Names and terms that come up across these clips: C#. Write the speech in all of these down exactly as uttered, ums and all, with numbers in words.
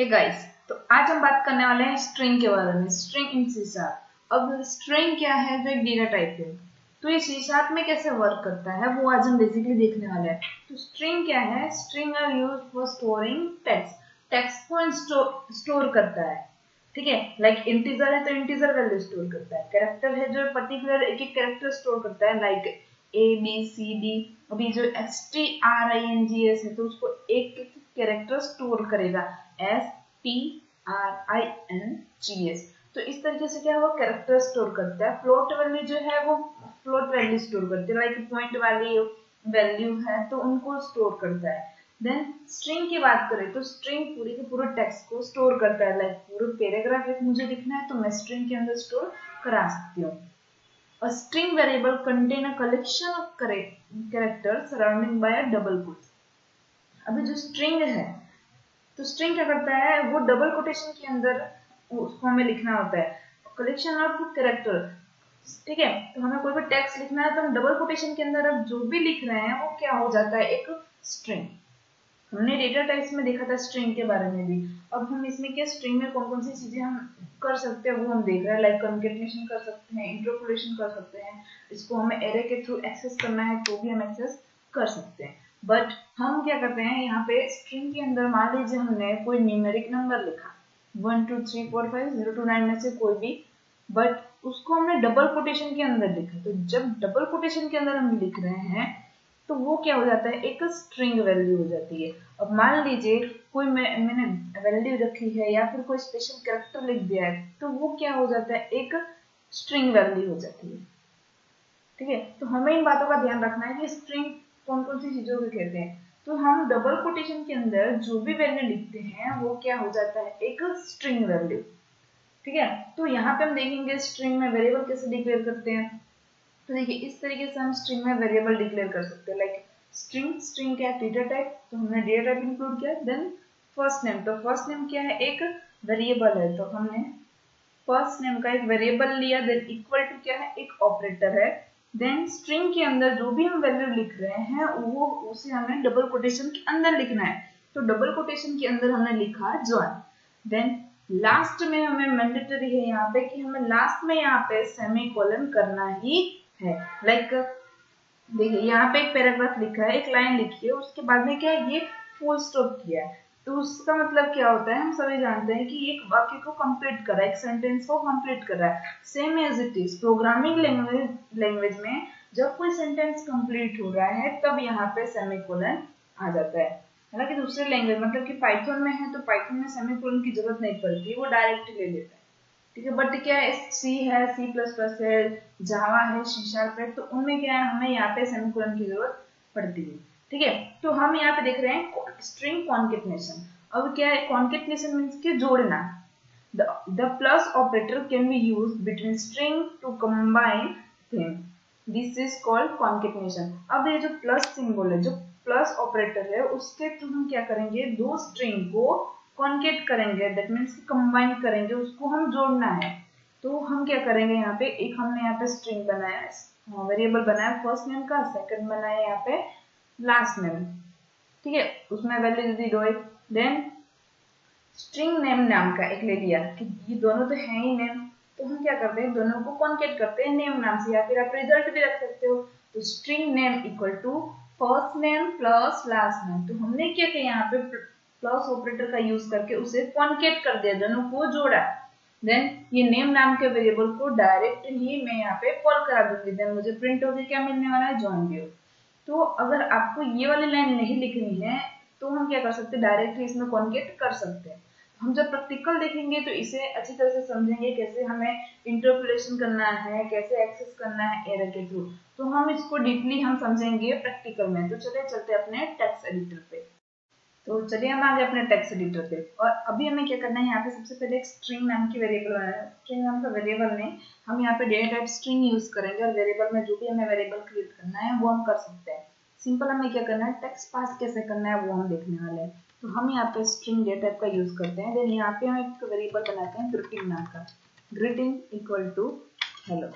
Hey guys, तो आज हम बात करने वाले हैं स्ट्रिंग के बारे में, स्ट्रिंग इन सी शार्प। अब स्ट्रिंग क्या है, जो एक डेटा टाइप है, तो ये सी शार्प में कैसे वर्क करता है वो आज हम बेसिकली देखने वाले हैं। तो स्ट्रिंग क्या है, string are use for storing text, text को स्टोर करता है, ठीक है। लाइक इंटीजर है तो इंटीजर वैल्यू स्टोर करता है, कैरेक्टर है जो पर्टिकुलर एक एक कैरेक्टर स्टोर करता है, like A B C D. अभी जो S T R I N G S है तो उसको एक एक कैरेक्टर स्टोर करेगा, S T R I N G S. तो इस तरीके से क्या है, वो कैरेक्टर स्टोर करता है। फ्लोट वैल्यू जो है वो फ्लोट वैल्यू स्टोर करती है, लाइक पॉइंट वाली वैल्यू है तो उनको स्टोर करता है। देन स्ट्रिंग की बात करें तो स्ट्रिंग पूरी के पूरे टेक्स्ट को स्टोर करता है, लाइक पूरे पैराग्राफ एक मुझे लिखना है तो मैं स्ट्रिंग के अंदर स्टोर करा सकती हूँ। और string variable contain a collection of character surrounding by a double quote. अभी जो स्ट्रिंग है तो स्ट्रिंग क्या करता है, वो डबल कोटेशन के अंदर उसको हमें लिखना होता है कलेक्शन ऑफ कैरेक्टर, ठीक है। तो हमें कोई भी टेक्स्ट लिखना है तो हम डबल कोटेशन के अंदर अब जो भी लिख रहे हैं वो क्या हो जाता है, एक स्ट्रिंग। हमने डेटा टाइप्स में देखा था स्ट्रिंग के बारे में भी। अब हम इसमें क्या, स्ट्रिंग में कौन कौन सी चीजें हम कर सकते हैं वो हम देख रहे हैं, लाइक कंकेटनेशन कर सकते हैं, इंटरपोलेशन कर सकते हैं, इसको हमें एरे के थ्रू एक्सेस करना है तो भी हम एक्सेस कर सकते हैं। बट हम क्या करते हैं यहाँ पे स्ट्रिंग के अंदर, मान लीजिए हमने कोई न्यूमेरिक नंबर लिखा one two three four five zero two nine में से कोई भी, बट उसको हमने डबल कोटेशन के अंदर लिखा। तो जब डबल कोटेशन के अंदर हम लिख रहे हैं तो वो क्या हो जाता है, एक स्ट्रिंग वैल्यू हो जाती है। अब मान लीजिए कोई मैं मैंने वैल्यू रखी है या फिर कोई स्पेशल कैरेक्टर लिख दिया है तो वो क्या हो जाता है, एक स्ट्रिंग वैल्यू हो जाती है, ठीक है। तो हमें इन बातों का ध्यान रखना है कि स्ट्रिंग कौन कौन सी चीजों को कहते हैं। तो हम डबल कोटेशन के अंदर जो भी वैल्यू लिखते हैं वो क्या हो जाता है, एक स्ट्रिंग वैल्यू, ठीक है। तो यहाँ पे हम देखेंगे स्ट्रिंग में वेरिएबल कैसे डिक्लेयर करते हैं। तो देखिए इस तरीके से हम स्ट्रिंग में वेरिएबल डिक्लेयर कर सकते हैं, लाइक स्ट्रिंग स्ट्रिंग क्या है, डेटा टाइप, तो हमने डेटा टाइप इंक्लूड किया। देन फर्स्ट नेम, तो फर्स्ट नेम क्या है, एक वेरिएबल है तो हमने फर्स्ट नेम का एक वेरिएबल लिया। देन इक्वल टू क्या है, एक ऑपरेटर है। देन स्ट्रिंग के अंदर जो भी हम वैल्यू लिख रहे हैं वो उसे हमें डबल कोटेशन के अंदर लिखना है, तो डबल कोटेशन के अंदर हमने लिखा जॉइन। देन लास्ट में हमें मैंडेटरी है यहाँ पे कि हमें लास्ट में यहाँ पे सेमीकोलन करना ही है। लाइक देखिए यहाँ पे एक पैराग्राफ लिखा है, एक लाइन लिखी है, उसके बाद में क्या है, ये फुल स्टॉप किया है। तो उसका मतलब क्या होता है, हम सभी जानते हैं कि एक वाक्य को कंप्लीट करा, एक सेंटेंस को कंप्लीट करा है। Same as it is programming language language में जब कोई सेंटेंस कंप्लीट हो रहा है तब यहाँ पे सेमीकोलन आ जाता है। हालांकि दूसरे लैंग्वेज मतलब कि पाइथन में है तो पाइथन में सेमीकोलन की जरूरत नहीं पड़ती, वो डायरेक्ट ले लेता है, ठीक है। बट क्या सी है, सी प्लस प्लस है, जावा है, सी शार्प है, तो उनमें क्या है, हमें यहाँ पे सेमीकोलन की जरूरत पड़ती है, ठीक है। तो हम यहाँ पे देख रहे हैं स्ट्रिंग कॉन्केटनेशन। अब क्या है कॉन्केटनेशन, मीन्स के जोड़ना। The plus operator can be use between string to combine thing, this is called concatenation. अब ये जो प्लस सिंबल है, जो प्लस ऑपरेटर है, उसके थ्रू हम क्या करेंगे, दो स्ट्रिंग को कॉन्केट करेंगे, दैट मीन्स कंबाइन करेंगे, उसको हम जोड़ना है। तो हम क्या करेंगे यहाँ पे, एक हमने यहाँ पे स्ट्रिंग बनाया, वेरिएबल बनाया फर्स्ट नेम का, सेकंड बनाया यहाँ पे लास्ट नेम, ठीक है, उसमें वैल्यू दी दो। देन स्ट्रिंग नेम नाम का एक ले लिया कि ये दोनों तो है ही नेम, तो हम क्या करते हैं दोनों को कॉन्केट करते हैं नेम नाम से, या फिर आप रिजल्ट भी रख सकते हो। तो string name equal to first name plus last name. तो हमने क्या किया यहाँ पे, प्लस ऑपरेटर का यूज करके उसे कॉन्केट कर दिया, दोनों को जोड़ा। देन ये नेम नाम के वेरिएबल को डायरेक्ट ही मैं यहाँ पे कॉल करा दूंगी, देन मुझे प्रिंट होकर क्या मिलने वाला है, जॉइन व्यू। तो अगर आपको ये वाली लाइन नहीं लिखनी है तो हम क्या कर सकते हैं, डायरेक्टली इसमें कॉन्केट कर सकते हैं। हम जब प्रैक्टिकल देखेंगे तो इसे अच्छी तरह से समझेंगे, कैसे हमें इंटरपोलेशन करना है, कैसे एक्सेस करना है एरर के थ्रू, तो हम इसको डीपली हम समझेंगे प्रैक्टिकल में। तो चले चलते अपने टेक्स्ट एडिटर पे। तो चलिए हम आगे अपने टेक्स्ट एडिटर पे, और अभी हमें क्या करना है, यहाँ पे सबसे पहले एक स्ट्रिंग नाम की वेरिएबल बनाना है। स्ट्रिंग नाम का वेरिएबल में हम यहाँ पे डेटा टाइप स्ट्रिंग यूज करेंगे, और वेरिएबल में जो भी हमें वेरिएबल क्रिएट करना है वो हम कर सकते हैं। सिंपल हमें क्या करना है, टेक्स्ट पास कैसे करना है वो हम देखने वाले हैं। तो हम यहाँ पे स्ट्रिंग डेटा टाइप का यूज करते हैं। देन यहाँ पे हम एक वेरिएबल बनाते हैं ग्रीटिंग नाम का, ग्रीटिंग इक्वल टू हेलो,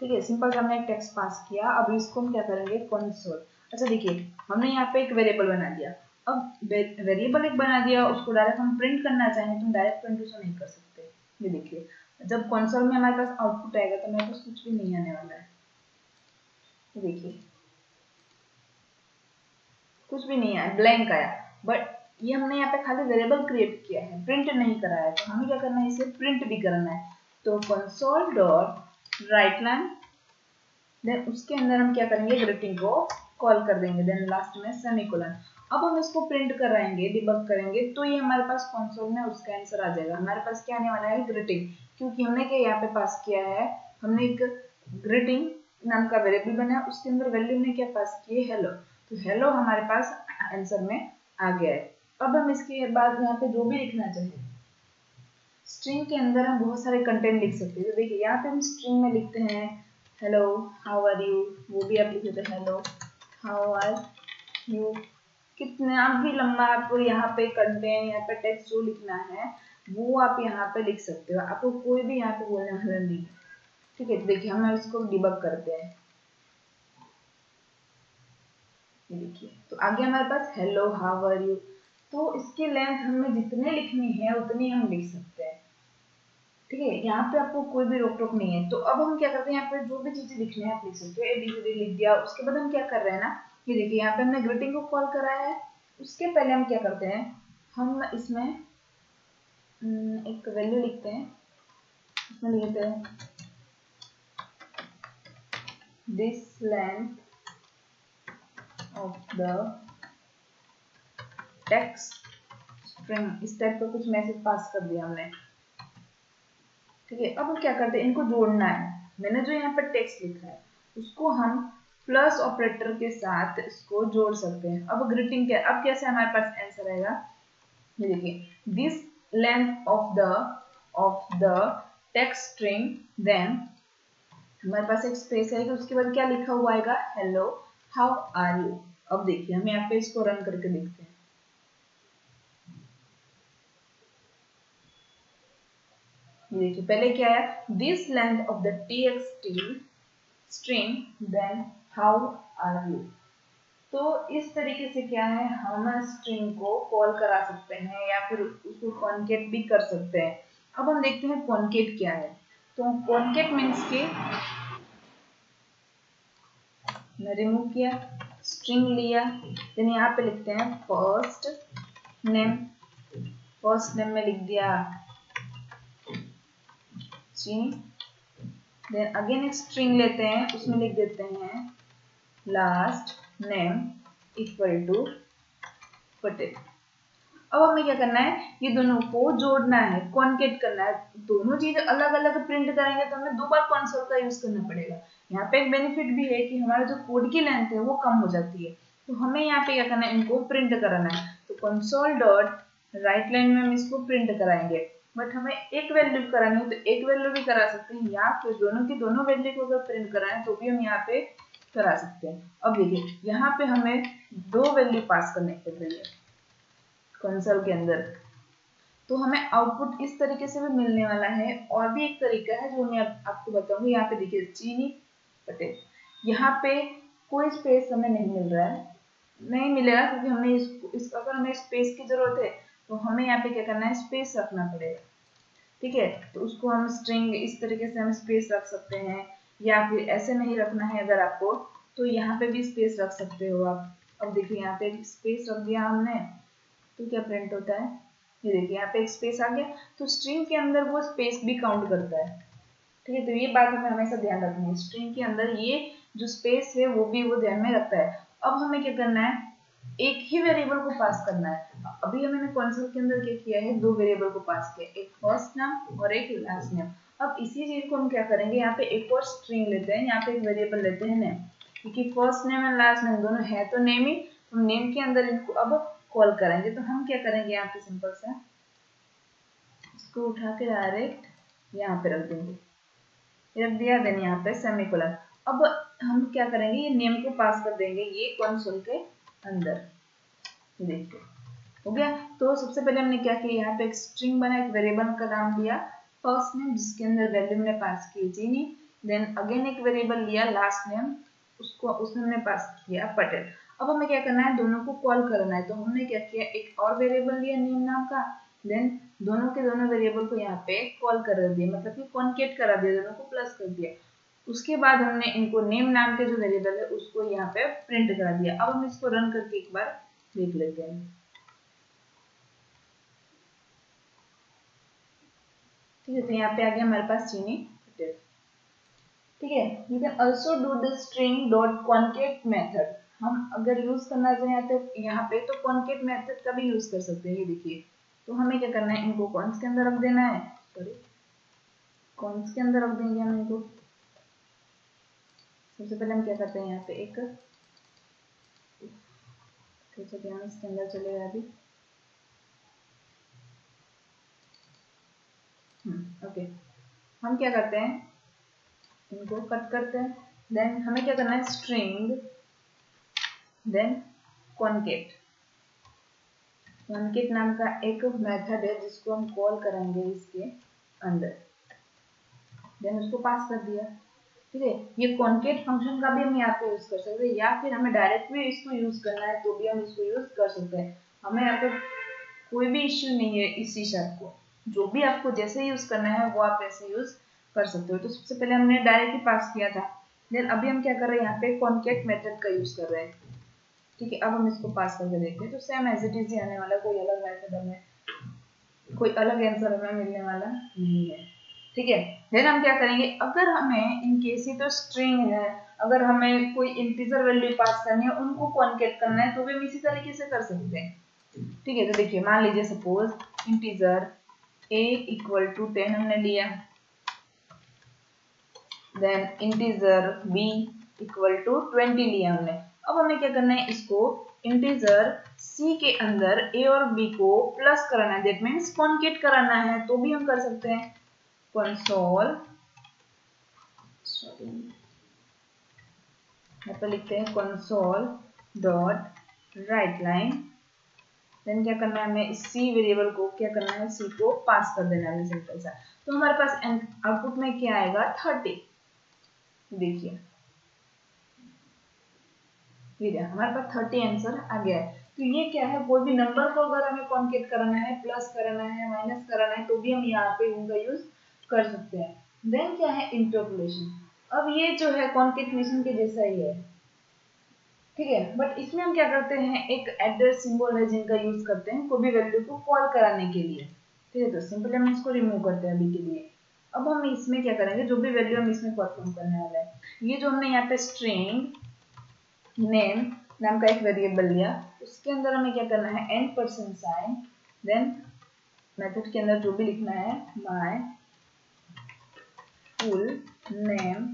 ठीक है। सिंपल से हमने एक टेक्स्ट पास किया, अब इसको हम क्या करेंगे कंसोल। अच्छा देखिए हमने यहाँ पे एक वेरिएबल बना दिया, अब वेरिएबल एक बना दिया, उसको डायरेक्ट हम प्रिंट करना चाहें तो डायरेक्ट प्रिंट उसको नहीं कर सकते। ये देखिए जब कंसोल में हमारे पास आउटपुट आएगा तो हमारे पास कुछ भी नहीं आने वाला है। ये देखिए कुछ भी नहीं आया, ब्लैंक आया। बट ये हमने यहाँ पे खाली वेरिएबल क्रिएट किया है, प्रिंट नहीं करा है। तो हमें क्या करना है, इसे प्रिंट भी करना है। तो console dot write line, then उसके अंदर हम क्या करेंगे, ग्रेटिंग को कॉल कर देंगे, देन लास्ट में सेमीकोलन। अब हम इसको प्रिंट कराएंगे, डिबग करेंगे, तो ये हमारे पास कंसोल में उसका आंसर आ जाएगा। हमारे पास क्या आने वाला है, ग्रेटिंग, क्योंकि हमने क्या यहाँ पे पास किया है, हमने एक ग्रेटिंग नाम का वेरिएबल बनाया, उसके अंदर वैल्यू ने क्या पास किए, हेलो। तो हेलो हमारे पास आंसर में आ गया है। अब हम इसके बाद यहाँ पे जो भी लिखना चाहिए, स्ट्रिंग के अंदर हम बहुत सारे कंटेंट लिख सकते हैं। तो देखिए यहाँ पे हम स्ट्रिंग में लिखते हैं हेलो हाउ आर यू, वो भी आप लिख सकते हैं हेलो हाउ आर यू। कितना आप भी लंबा आपको यहाँ पे कंटेंट, यहाँ पे टेक्स्ट जो लिखना है वो आप यहाँ पे लिख सकते हो, आपको कोई भी यहाँ पे बोलने वाला नहीं है, ठीक है। तो देखिए हम इसको डिबग करते हैं, देखिए तो आगे हमारे पास हेलो हाउ आर यू। तो इसकी लेंथ हमें जितने लिखनी है उतनी हम लिख सकते हैं, ठीक है। यहाँ पे आपको कोई भी रोक टोक नहीं है। तो अब हम क्या करते हैं, यहाँ पे जो भी चीजें लिखनी है आप लिख सकते हो, ए बी सी डी लिख दिया। उसके बाद हम क्या कर रहे हैं ना, ये देखिए यहाँ पे हमने ग्रीटिंग को कॉल कराया है। उसके पहले हम क्या करते हैं, हम इसमें एक वैल्यू लिखते हैं, इसमें लिखते हैं this length of the text string, इस टाइप का कुछ मैसेज पास कर दिया हमने, ठीक है। अब हम क्या करते हैं, इनको जोड़ना है। मैंने जो यहाँ पर टेक्स्ट लिखा है उसको हम प्लस ऑपरेटर के साथ इसको जोड़ सकते हैं। अब ग्रीटिंग क्या, अब कैसे हमारे पास आंसर आएगा, ये देखिए this length of the of the text string, then हमारे पास एक स्पेस है कि उसके बाद क्या लिखा हुआ आएगा, हेलो हाउ आर यू। अब देखिए हम यहाँ पे इसको रन करके देखते हैं, देखिए पहले क्या आया, this length of the TXT string then how are you. तो इस तरीके से क्या है, हम स्ट्रिंग को कॉल करा सकते हैं या फिर उसको कॉन्केट भी कर सकते हैं। अब हम देखते हैं कॉन्केट क्या है। तो कॉन्केट मीन्स के रिमूव किया, स्ट्रिंग लिया, देन यहाँ पे लिखते हैं फर्स्ट नेम, फर्स्ट नेम में लिख दिया देन अगेन एक स्ट्रिंग लेते हैं, उसमें लिख देते हैं last name equal to Patel. अब हमें क्या करना है, ये दोनों को जोड़ना है, कॉन्केट करना है। दोनों चीज अलग अलग प्रिंट करेंगे तो हमें दो बार कंसोल का यूज करना पड़ेगा। यहाँ पे एक बेनिफिट भी है कि हमारा जो कोड की लेंथ है वो कम हो जाती है। तो हमें यहाँ पे क्या करना है, इनको प्रिंट कराना है। तो कंसोल डॉट राइट लाइन में हम इसको प्रिंट कराएंगे, बट हमें एक वैल्यू करानी है तो एक वैल्यू भी करा सकते हैं, या फिर दोनों की दोनों वैल्यू को अगर प्रिंट कराएं तो भी हम यहाँ पे करा सकते हैं। अब देखिए यहाँ पे हमें दो वैल्यू पास करने पड़ रही है कंसोल के अंदर, तो हमें आउटपुट इस तरीके से भी मिलने वाला है। और भी एक तरीका है जो मैं आपको बताऊंगी। यहाँ पे देखिए चीनी पटेल, यहाँ पे कोई स्पेस हमें नहीं मिल रहा है, नहीं मिलेगा क्योंकि हमें इस अगर हमें स्पेस की जरूरत है तो हमें यहाँ पे क्या करना है, स्पेस रखना पड़ेगा, ठीक है। तो उसको हम स्ट्रिंग इस तरीके से हम स्पेस रख सकते हैं, या फिर ऐसे नहीं रखना है अगर आपको तो यहाँ पे भी स्पेस रख सकते हो आप। अब देखिए यहाँ पे स्पेस रख दिया हमने तो क्या प्रिंट होता है, ये देखिए यहाँ पे एक स्पेस आ गया। तो स्ट्रिंग के अंदर वो स्पेस भी काउंट करता है, ठीक है। तो ये बात हमें हमेशा ध्यान रखनी है, स्ट्रिंग के अंदर ये जो स्पेस है वो भी वो ध्यान में रखता है। अब हमें क्या करना है, एक ही वेरिएबल को पास करना है। अभी हमने कंसोल के अंदर क्या किया है, दो वेरिएबल को पास किया, एक फर्स्ट नेम और एक लास्ट नेम। अब इसी चीज को हम क्या करेंगे, यहाँ पे एक और स्ट्रिंग लेते हैं, यहाँ पे एक वेरिएबल लेते हैं नेम, क्योंकि first name and last name दोनों है तो नेम ही, हम नेम के अंदर इनको अब कॉल करेंगे। तो हम क्या करेंगे, यहाँ पे सिंपल सा इसको उठा के डायरेक्ट यहाँ पे रख देंगे, रख दिया, देन यहाँ पे सेमीकोलन। अब हम क्या करेंगे, ये नेम को पास कर देंगे ये कंसोल के अंदर, देखो हो गया। तो सबसे पहले हमने क्या किया, यहाँ पे एक स्ट्रिंग बना, एक वेरिएबल का नाम दिया फर्स्ट नेम, जिसके अंदर वैल्यू हमने पास की जीनी, देन अगेन एक वेरिएबल लिया लास्ट नेम, उसको उसमें हमने पास किया पटेल। अब हमें क्या करना है, दोनों को कॉल करना है। तो हमने क्या किया, एक और वेरिएबल लिया नेम नाम का, देन दोनों के दोनों वेरिएबल को यहाँ पे कॉल कर दिए, मतलब कि कॉन्केट करा दिया, दोनों को प्लस कर दिया। उसके बाद हमने इनको नेम नाम के जो वेरिएबल है उसको यहाँ पे प्रिंट करा दिया। अब हम इसको रन करके एक बार देख लेते हैं। ठीक है, तो यहाँ पे आ गया हमारे पास चीनी। ठीक है, you can also do the string dot concat method. हम अगर यूज करना चाहें तो यहाँ पे तो कॉन्केट मेथड का भी यूज कर सकते हैं। ये देखिए, तो हमें क्या करना है, इनको कॉन्स के अंदर रख देना है। सॉरी, कॉन्स के अंदर रख देंगे हम इनको। सबसे पहले हम क्या करते हैं, यहाँ पे एक कॉन्स के अंदर चलेगा अभी। हम्म, ओके, हम क्या करते हैं, इनको कट करते हैं। देन हमें क्या करना है, स्ट्रिंग देन कॉन्केट। कॉन्केट नाम का एक मेथड है जिसको हम कॉल करेंगे इसके अंदर, देन उसको पास कर दिया। ठीक है, ये कॉन्केट फंक्शन का भी हम यहाँ पे यूज कर सकते हैं, या फिर हमें डायरेक्ट भी इसको यूज करना है तो भी हम इसको यूज कर सकते हैं। हमें यहाँ पे कोई भी इश्यू नहीं है इस सी शार्प को, जो भी आपको जैसे यूज करना है वो आप ऐसे यूज कर सकते हो। तो सबसे पहले हमने डायरेक्टली पास किया था, देन अभी हम क्या कर रहे हैं, यहाँ पे कॉन्केट मेथड का यूज कर रहे हैं। ठीक है, अब हम इसको पास करके देखते हैं। तो सेम एज इट इज ही आने वाला, कोई अलग मेथड हमें, कोई अलग आंसर हमें मिलने वाला नहीं है। ठीक है, देन हम क्या करेंगे, अगर हमें इनकेस ही तो स्ट्रिंग है, अगर हमें कोई इंटीजर वैल्यू पास करनी है, उनको कॉन्केट करना है तो भी हम इसी तरीके से कर सकते हैं। ठीक है, तो देखिए मान लीजिए suppose integer a equal to ten हमने लिया, then integer b equal to twenty लिया हमने। अब हमें क्या करना है, इसको इंटीजर c के अंदर a और b को प्लस कराना है, दैट मींस कॉन्केट कराना है तो भी हम कर सकते हैं। कंसोल, सॉरी यहाँ पर लिखते हैं console dot write line. Then क्या करना है, हमें c वेरिएबल को क्या करना है, c को पास कर देना है, सिंपल सा। तो हमारे पास आउटपुट में क्या आएगा, थर्टी। देखिए ये हमारे पास थर्टी आंसर आ गया है। तो ये क्या है, कोई भी नंबर को अगर हमें कॉन्केट कराना है, प्लस कराना है, माइनस कराना है तो भी हम यहाँ पे उनका यूज कर सकते हैं। देन क्या है, इंटरपोलेशन। अब ये जो है कॉन्केटनेशन के जैसा ही है। ठीक है, बट इसमें हम क्या करते हैं, एक एड्रेस सिंबल है जिनका यूज करते हैं कोई भी वैल्यू को कॉल कराने के लिए। ठीक है, तो सिंपली हम इसको रिमूव करते हैं अभी के लिए। अब हम इसमें क्या करेंगे, जो भी वैल्यू हम इसमें परफॉर्म करने वाला है, ये जो हमने यहाँ पे स्ट्रिंग नेम नाम का एक वेरिएबल लिया, उसके अंदर हमें क्या करना है, an percent sign, then method के अंदर जो भी लिखना है, माय फुल नेम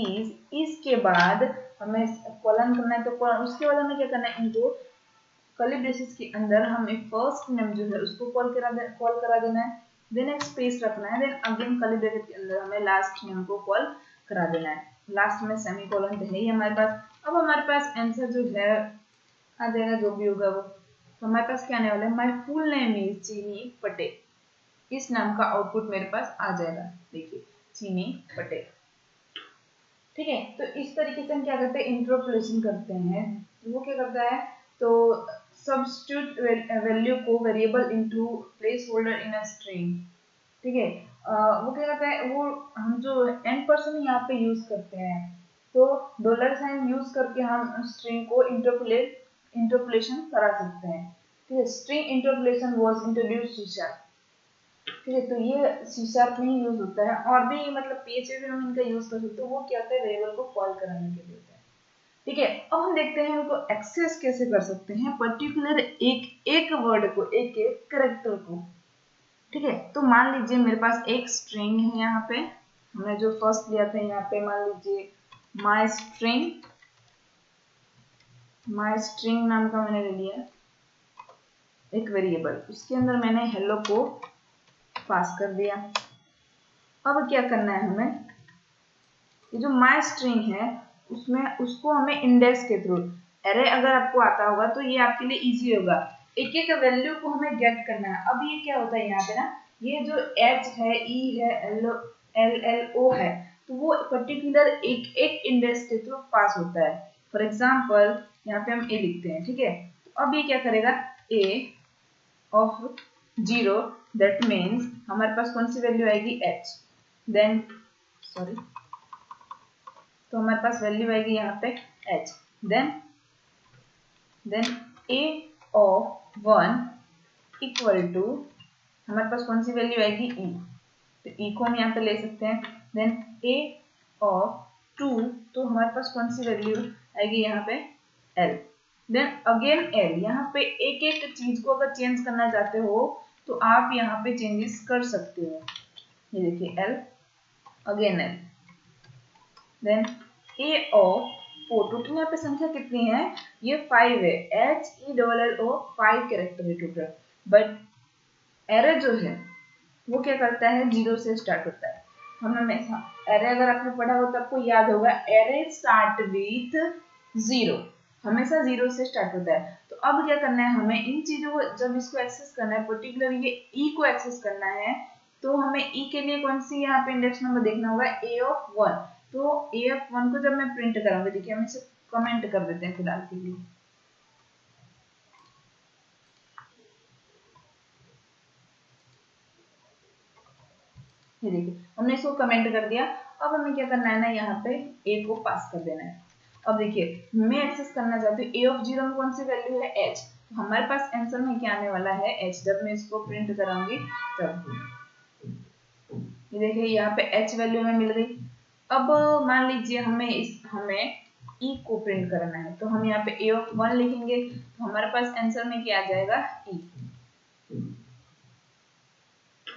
इज। इसके बाद हमें कॉलन करना है, तो कॉलन, उसके बाद हमें क्या करना है, इनको कर्ली ब्रेसेस के अंदर हमें फर्स्ट नेम जो है उसको कॉल करा दे कॉल करा देना है, देन एक स्पेस रखना है, देन अगेन कर्ली ब्रेसेस के अंदर हमें लास्ट नेम को कॉल करा देना है। लास्ट में सेमीकोलन तो है ही हमारे पास। अब हमारे पास आंसर जो है आ जाएगा, जो भी होगा वो। तो हमारे पास क्या आने वाला है, माय फुल नेम इज चीनी पटेल। इस नाम का आउटपुट मेरे पास आ जाएगा, देखिए चीनी पटेल। ठीक है, तो इस तरीके से हम क्या करते हैं, इंटरपोलेशन करते हैं। वो क्या करता है, तो सब्स्टिट्यूट वैल्यू को variable into place holder in a string. ठीक है, वो क्या करता है, वो हम जो एन परसेंट यहाँ पे यूज करते हैं, तो डॉलर साइन यूज करके हम स्ट्रिंग को इंटरपोलेट इंटरपोलेशन करा सकते हैं। ठीक है, string interpolation was introduced C sharp. ठीक है, तो ये सी शार्प में ही यूज होता है, और भी मतलब पी एच पी में हम इनका यूज कर सकते हैं। वो क्या होता है, वेरिएबल को कॉल कराने के लिए। ठीक है, अब हम देखते हैं उनको एक्सेस कैसे कर सकते हैं, पर्टिकुलर एक एक वर्ड को, एक एक कैरेक्टर को। ठीक है, तो मान लीजिए मेरे पास एक स्ट्रिंग है, यहाँ पे हमने जो फर्स्ट लिया था, यहाँ पे मान लीजिए माय स्ट्रिंग, माय स्ट्रिंग नाम का मैंने ले लिया एक वेरिएबल, उसके अंदर मैंने हेलो को पास कर दिया। अब क्या करना है हमें, ये जो माय स्ट्रिंग है उसमें उसको हमें इंडेक्स के थ्रू, अरे अगर आपको आता होगा तो ये आपके लिए इजी होगा, एक एक वैल्यू को हमें गेट करना है। अब ये क्या होता है, यहाँ पे ना ये जो एच है, ई है, एल एल एल ओ है, तो वो पर्टिकुलर एक एक इंडेक्स के थ्रू पास होता है। फॉर एग्जाम्पल यहाँ पे हम ए लिखते हैं, ठीक है। अब ये क्या करेगा, A of zero, that means हमारे पास कौन सी वैल्यू आएगी, एच। देन सॉरी तो हमारे पास वैल्यू आएगी यहाँ पे H. Then then A of one equal to हमारे पास कौन सी वैल्यू आएगी, ई। तो ई को हम यहाँ पे ले सकते हैं। देन ए ऑफ टू तो हमारे पास कौन सी वैल्यू आएगी यहाँ पे, एल। देन अगेन एल, यहाँ पे एक एक चीज को अगर चेंज करना चाहते हो तो आप यहाँ पे चेंजेस कर सकते हो। ये देखिए L, again L. Then A of four, total यहाँ पे संख्या कितनी है, ये फाइव है। H E double L O five character है टोटल, बट एरे जो है वो क्या करता है, जीरो से स्टार्ट होता है। हम हमेशा एरे, अगर आपने पढ़ा हो तो आपको याद होगा, एरे स्टार्ट विथ जीरो, हमेशा जीरो से स्टार्ट होता है। तो अब क्या करना है हमें, इन चीजों को जब इसको एक्सेस करना है, पर्टिकुलर ये ई को एक्सेस करना है, तो हमें ई के लिए कौन सी यहाँ पे इंडेक्स नंबर देखना होगा, ए ऑफ वन। तो ए ऑफ वन को जब मैं प्रिंट कराऊंगी, देखिए हम इसे कमेंट कर देते हैं फिलहाल के लिए। ये देखिए हमने इसको कमेंट कर दिया। अब हमें क्या करना है ना, यहाँ पे ए को पास कर देना है। अब देखिए मैं एक्सेस करना चाहती हूँ, ए ऑफ जीरो में कौन सी वैल्यू है, एच। तो हमारे पास आंसर में क्या आने वाला है, एच। जब मैं इसको प्रिंट कराऊंगी तब ये देखिए यहाँ पे एच वैल्यू हमें मिल गई। अब मान लीजिए हमें इस हमें ई को प्रिंट करना है, तो हम यहाँ पे ए ऑफ वन लिखेंगे, तो हमारे पास आंसर में क्या आ जाएगा, ई।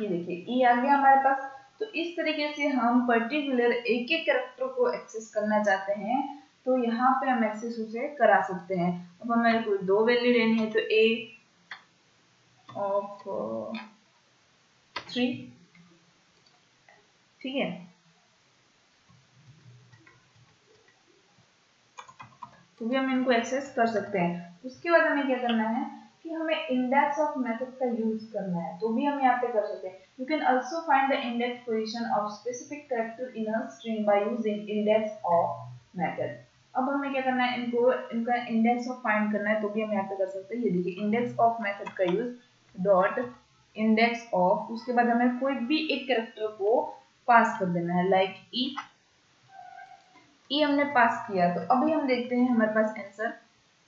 ये देखिए ई आ गया हमारे पास। तो इस तरीके से हम पर्टिकुलर एक एक कैरेक्टर को एक्सेस करना चाहते हैं तो यहाँ पे हम एक्सेस उसे करा सकते हैं। अब हमें कोई दो वैल्यू लेनी है, तो ए ऑफ थ्री, ठीक है, तो भी हम इनको एक्सेस कर सकते हैं। उसके बाद हमें क्या करना है कि हमें इंडेक्स ऑफ मेथड का यूज करना है, तो भी हम यहाँ पे कर सकते हैं। You can also find the index position of specific character in a string by using index of method. अब हमें क्या करना है, इनको इनका इंडेक्स ऑफ फाइंड करना है, तो भी हम यहाँ पे कर सकते हैं। ये देखिए इंडेक्स ऑफ मेथड का यूज डॉट इंडेक्स ऑफ, उसके बाद हमें कोई भी एक कैरेक्टर को पास कर देना है, लाइक ई। ई हमने पास किया, तो अभी हम देखते हैं हमारे पास आंसर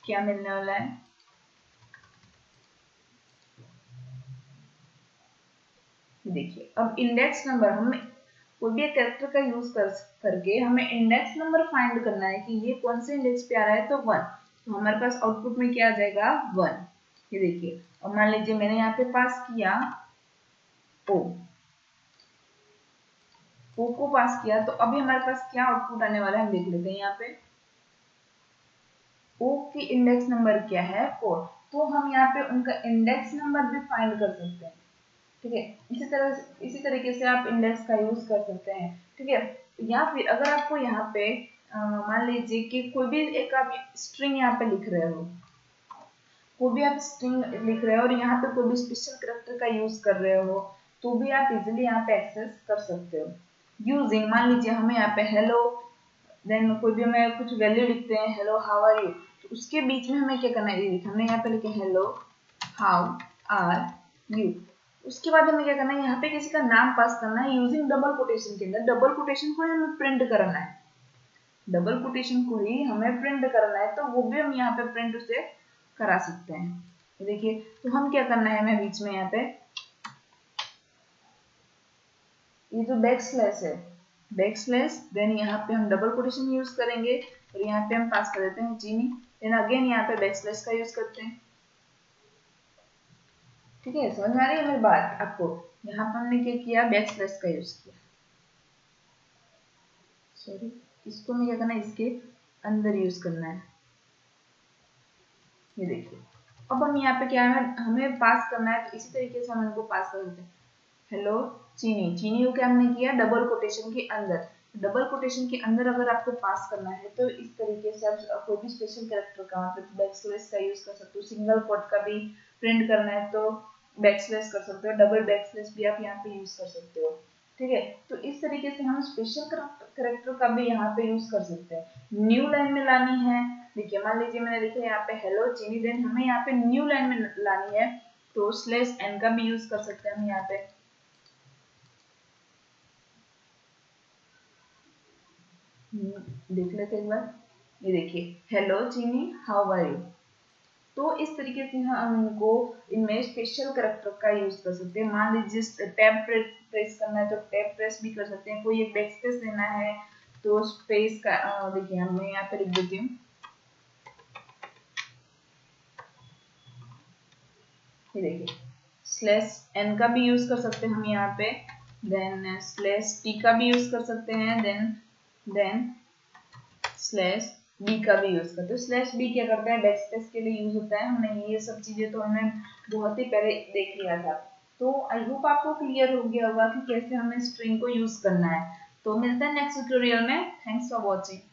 क्या मिलने वाला है। देखिए अब इंडेक्स नंबर, हमें कोई भी एक कैरेक्टर का यूज कर करके हमें इंडेक्स नंबर फाइंड करना है कि ये कौन से इंडेक्स पे आ रहा है, तो वन। तो हमारे पास आउटपुट में क्या आ जाएगा, वन। ये देखिए अब मान लीजिए मैंने यहाँ पे पास किया ओ, ओ को पास किया, तो अभी हमारे पास क्या आउटपुट आने वाला है हम देख लेते हैं। यहाँ पे ओ की इंडेक्स नंबर क्या है, फोर, तो हम यहाँ पे उनका इंडेक्स नंबर भी फाइंड कर सकते हैं, ठीक है। इसी तरह इसी तरीके से आप इंडेक्स का यूज कर सकते हैं, ठीक है। या फिर अगर आपको यहाँ पे मान लीजिए कि कोई भी एक आप स्ट्रिंग यहाँ पे लिख रहे हो, कोई भी आप स्ट्रिंग लिख रहे हो और यहाँ पे कोई भी स्पेशल कैरेक्टर का यूज कर रहे हो, तो भी आप इजिली यहाँ पे एक्सेस कर सकते हो यूजिंग। मान लीजिए हमें यहाँ पे हेलो, देन कोई भी हमें कुछ वैल्यू लिखते हैं, हेलो हाउ आर यू, तो उसके बीच में हमें क्या करना है, हमने यहाँ पे लिखे हेलो हाउ आर यू। उसके बाद हमें क्या करना है, यहाँ पे किसी का नाम पास करना है यूजिंग डबल कोटेशन के अंदर। डबल कोटेशन को ही हमें प्रिंट करना है, डबल कोटेशन को ही हमें प्रिंट करना है, तो वो भी हम यहाँ पे प्रिंट उसे करा सकते हैं। ये देखिए तो हम क्या करना है, मैं बीच में यहाँ पे ये जो बैक स्लैश है, बैक स्लैश, देन यहाँ पे हम डबल कोटेशन यूज करेंगे और यहाँ पे हम पास कर देते हैं चीनी, देन अगेन यहाँ पे बैक स्लैश का यूज करते हैं, ठीक है। समझ आ रही है मेरी बात आपको। यहाँ पर हमने क्या किया, बैक स्लैश का यूज किया। सॉरी इसको मैं क्या करना है, इसके अंदर यूज करना है। ये देखिए अब हम यहाँ पे क्या है, हमें पास करना है, तो इसी तरीके से हम इनको पास कर देते हैं। हेलो चीनी, चीनी को क्या हमने किया, डबल कोटेशन के अंदर। डबल कोटेशन के अंदर अगर आपको पास करना है तो इस तरीके से आप कोई भी स्पेशल कैरेक्टर का मतलब बैक स्लैश का यूज कर सकते हो। सिंगल कोट का भी प्रिंट करना है तो बैकस्लैश कर सकते हो, डबल बैकस्लैश भी आप यहाँ पे यूज कर सकते हो, ठीक है। तो इस तरीके से हम स्पेशल करेक्टर का भी यहाँ पे यूज कर सकते हैं। न्यू लाइन में लानी है, देखिए मान लीजिए मैंने देखिए यहाँ पे हेलो चीनी, देन हमें यहाँ पे न्यू लाइन में लानी है तो स्लैश एन का भी यूज कर सकते हैं हम यहाँ पे। देख लेते एक बार, ये देखिए हेलो चीनी हाउ आर यू। तो इस तरीके से हम इनको इनमें स्पेशल करैक्टर का यूज कर सकते हैं। मान लीजिए टैब प्रेस करना है तो टैब प्रेस भी कर सकते हैं, कोई एक बैक स्पेस देना है तो स्पेस का, देखिए मैं यहाँ पे लिख देती हूँ, ये देखिए स्लैश एन का भी यूज कर सकते हैं हम यहाँ पे, देन स्लैश टी का भी यूज कर सकते हैं, देन देन स्लैश बी का भी यूज करते हैं। स्लैश बी क्या करता है, बैकस्पेस के लिए यूज होता है। हमने ये सब चीजें तो हमने बहुत ही पहले देख लिया था। तो आई होप आपको क्लियर हो गया होगा कि कैसे हमें स्ट्रिंग को यूज करना है। तो मिलते हैं नेक्स्ट ट्यूटोरियल में। Thanks for watching.